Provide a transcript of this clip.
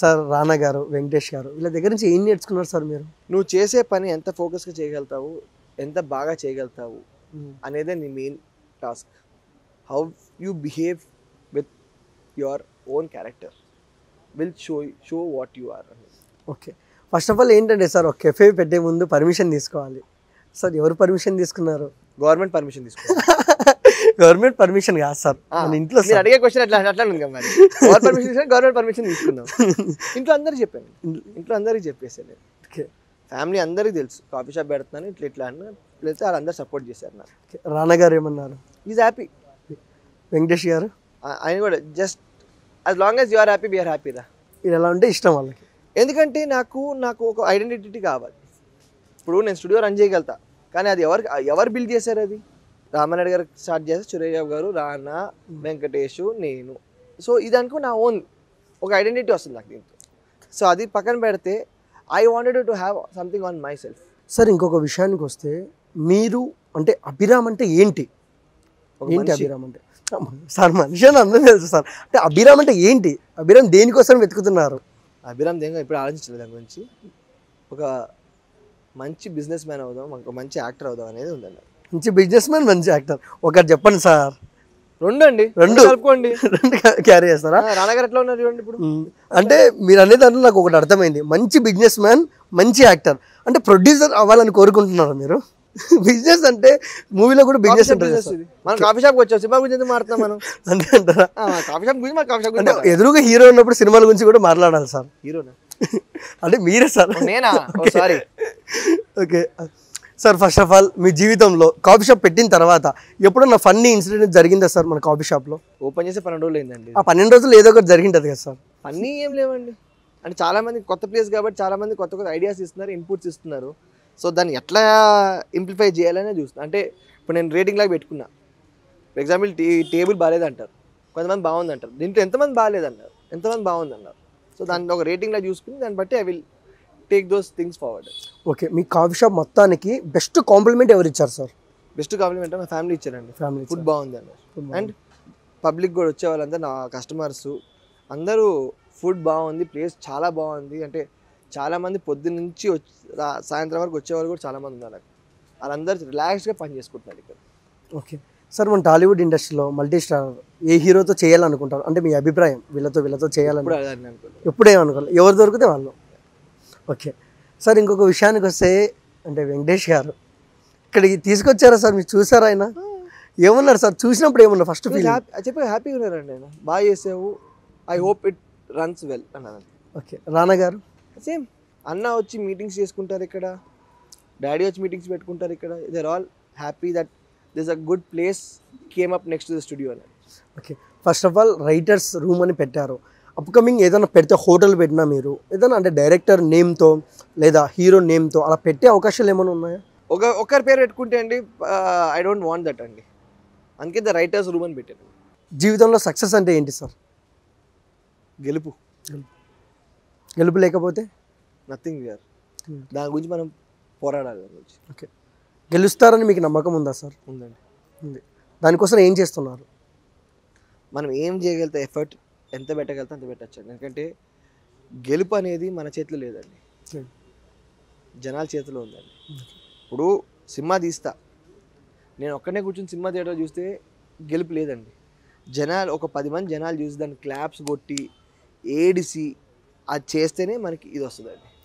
Sir రానా గారు, వెంకటేష్ గారు వీళ్ళ దగ్గర నుంచి ఏం నేర్చుకున్నారు సార్ మీరు? నువ్వు చేసే పని ఎంత ఫోకస్గా చేయగలుగుతావు, ఎంత బాగా చేయగలుగుతావు అనేదే నీ main task. How you behave with your own character will show what you are. Okay, first of all ఏంటంటే సార్ ఒక కెఫే పెట్టే ముందు పర్మిషన్ తీసుకోవాలి సార్. ఎవరు పర్మిషన్ తీసుకున్నారు? గవర్నమెంట్ పర్మిషన్ తీసుకున్నారు. గవర్నమెంట్ పర్మిషన్ కాదు సార్, మన ఇంట్లో అడిగే క్వశ్చన్ అట్లా ఉంది కదా మరి. గవర్నమెంట్ పర్మిషన్ తీసుకున్నాం, ఇంట్లో అందరికీ చెప్పాను, చెప్పేసాను. ఓకే, ఫ్యామిలీ అందరికీ తెలుసు కాఫీ షాప్ పెడుతున్నాను ఇట్లా ఇట్లా అన్న, లేకపోతే వాళ్ళు అందరూ సపోర్ట్ చేశారు నాకు. రానా గారు ఏమన్నారు? Is happy. వెంకటేష్ గారు ఆయన కూడా just as long as you are happy we are happy రా. ఇది ఎలా ఉంటే ఇష్టం వాళ్ళకి, ఎందుకంటే నాకు నాకు ఒక ఐడెంటిటీ కావాలి. ఇప్పుడు నేను స్టూడియో రన్ చేయగలుగుతా, కానీ అది ఎవరు బిల్డ్ చేశారు? అది రామారెడ్డి గారు స్టార్ట్ చేస్తారు, సురేష్ గారు, రానా, వెంకటేష్, నేను. సో ఇది అనుకో నా ఓన్ ఒక ఐడెంటిటీ వస్తుంది నాకు దీంతో. సో అది పక్కన పెడితే I wanted to have something on myself. Sir ఇంకొక విషయానికి వస్తే, మీరు అంటే అభిరామ్ అంటే ఏంటి? అభిరామ్ అంటే సార్ మనిషి అని అందరూ తెలుసు సార్, అంటే అభిరామ్ అంటే ఏంటి? అభిరామ్ దేనికోసం వెతుకుతున్నారు? అభిరామ్ దేని ఇప్పుడు ఆలోచించలేదు దాని గురించి. ఒక మంచి బిజినెస్ మ్యాన్ అవుదాం, ఒక మంచి యాక్టర్ అవుదాం అనేది ఉందండి. మంచి బిజినెస్ మ్యాన్, మంచి యాక్టర్, ఒకటి చెప్పండి సార్. రెండు అండి, రెండు కలుపుకోండి, రెండు క్యారీ చేస్తారా? రానగారు ఎట్లా ఉన్నారు చూడండి ఇప్పుడు. అంటే మీరు అనే దాంట్లో నాకు ఒకటి అర్థమైంది, మంచి బిజినెస్ మ్యాన్, మంచి యాక్టర్ అంటే ప్రొడ్యూసర్ అవ్వాలని కోరుకుంటున్నారు మీరు. బిజినెస్ అంటే మూవీలో కూడా బిజినెస్ ఉంటుంది. మనం కాఫీ షాప్కి వచ్చాం, సినిమా గురించి ఎందుకు మాట్లాడతాం మనం? అంతే అంటారా? కాఫీ షాప్ గురించి, కాఫీ షాప్ గురించి. ఎదురుగా హీరో ఉన్నప్పుడు సినిమాల గురించి కూడా మాట్లాడాలి సార్. హీరోనా అంటే మీరే సార్? నేనా? Sorry. Okay sir, first of all మీ జీవితంలో కాఫీ షాప్ పెట్టిన తర్వాత ఎప్పుడన్నా ఫన్నీ ఇన్సిడెంట్ జరిగిందా సార్? మన కాఫీ షాప్లో ఓపెన్ చేసి 12 రోజులు అయిందండి. ఆ 12 రోజులు ఏదో ఒకటి జరిగింటది కదా సార్? ఫన్నీ ఏం లేవండి, అంటే చాలామంది కొత్త ప్లేస్ కాబట్టి చాలామంది కొత్త కొత్త ఐడియాస్ ఇస్తున్నారు, ఇన్పుట్స్ ఇస్తున్నారు. సో దాన్ని ఎట్లా ఇంప్లిఫై చేయాలనే చూస్తున్నా. అంటే ఇప్పుడు నేను రేటింగ్ లాగా పెట్టుకున్నా, ఫర్ ఎగ్జాంపుల్ టేబుల్ బాగాలేదంటారు, కొంతమంది బాగుందంటారు, దీంట్లో ఎంతమంది బాగాలేదన్నారు, ఎంతమంది బాగుందన్నారు. సో దాన్ని ఒక రేటింగ్లా చూసుకుని దాన్ని బట్టి I will take those things forward. Okay, మీ కాఫీ షాప్ మొత్తానికి బెస్ట్ కాంప్లిమెంట్ ఎవరు ఇచ్చారు సార్? బెస్ట్ కాంప్లిమెంట్ మా ఫ్యామిలీ ఇచ్చారండి. ఫ్యామిలీ ఫుడ్ బాగుంది అన్నారు, అండ్ పబ్లిక్ కూడా వచ్చే వాళ్ళంతా నా కస్టమర్స్ అందరూ ఫుడ్ బాగుంది, ప్లేస్ చాలా బాగుంది. అంటే చాలామంది పొద్దున్న నుంచి సాయంత్రం వరకు వచ్చేవాళ్ళు కూడా చాలామంది ఉన్నారు, వాళ్ళందరూ రిలాక్స్గా పని చేసుకుంటున్నారు ఇక్కడ. ఓకే సార్, మన టాలీవుడ్ ఇండస్ట్రీలో మల్టీ స్టార్ ఏ హీరోతో చేయాలనుకుంటారు? అంటే మీ అభిప్రాయం వీళ్ళతో చేయాలని ఎప్పుడేమనుకోవాలి, ఎవరు దొరికితే వాళ్ళు. ఓకే సార్, ఇంకొక విషయానికి వస్తే అంటే వెంకటేష్ గారు ఇక్కడికి తీసుకొచ్చారా సార్? మీరు చూసారా? ఆయన ఏమన్నారు సార్ చూసినప్పుడు? ఏమన్నారు ఫస్ట్? చెప్పి హ్యాపీగా ఉన్నారండి ఆయన, బాగా చేసావు, I hope it runs well అన్నారు. ఓకే, రానా గారు? సేమ్, అన్న వచ్చి మీటింగ్స్ చేసుకుంటారు ఇక్కడ, డాడీ వచ్చి మీటింగ్స్ పెట్టుకుంటారు ఇక్కడ. They are all happy that this a good place came up next to the studio అని. Okay, first of all writers room అని పెట్టారు. అప్కమింగ్ ఏదైనా పెడితే హోటల్ పెట్టినా మీరు ఏదైనా అంటే డైరెక్టర్ నేమ్తో లేదా హీరో నేమ్తో అలా పెట్టే అవకాశాలు ఏమైనా ఉన్నాయా? ఒకరి పేరు పెట్టుకుంటే అండి ఐ డోంట్ వాంట్ దట్ అండి, అందుకే ద రైటర్స్ రూమ్ అని పెట్టాను. జీవితంలో సక్సెస్ అంటే ఏంటి సార్? గెలుపు. గెలుపు లేకపోతే నథింగ్ సార్, దాని గురించి మనం పోరాడాలి, దాని గురించి. ఓకే, గెలుస్తారని మీకు నమ్మకం ఉందా సార్? ఉందండి, ఉంది. దానికోసం ఏం చేస్తున్నారు? మనం ఏం చేయగలుగుతా, ఎఫర్ట్ ఎంత పెట్టగలుగుతా అంత పెట్టచ్చండి, ఎందుకంటే గెలుపు అనేది మన చేతిలో లేదండి, జనాల చేతిలో ఉందండి. ఇప్పుడు సినిమా తీస్తా, నేను ఒక్కనే కూర్చొని సినిమా థియేటర్ చూస్తే గెలుపు లేదండి. జనాలు ఒక 10 మంది జనాలు చూసి దాన్ని క్లాప్స్ కొట్టి ఏడిసి అది చేస్తేనే మనకి ఇది వస్తుందండి.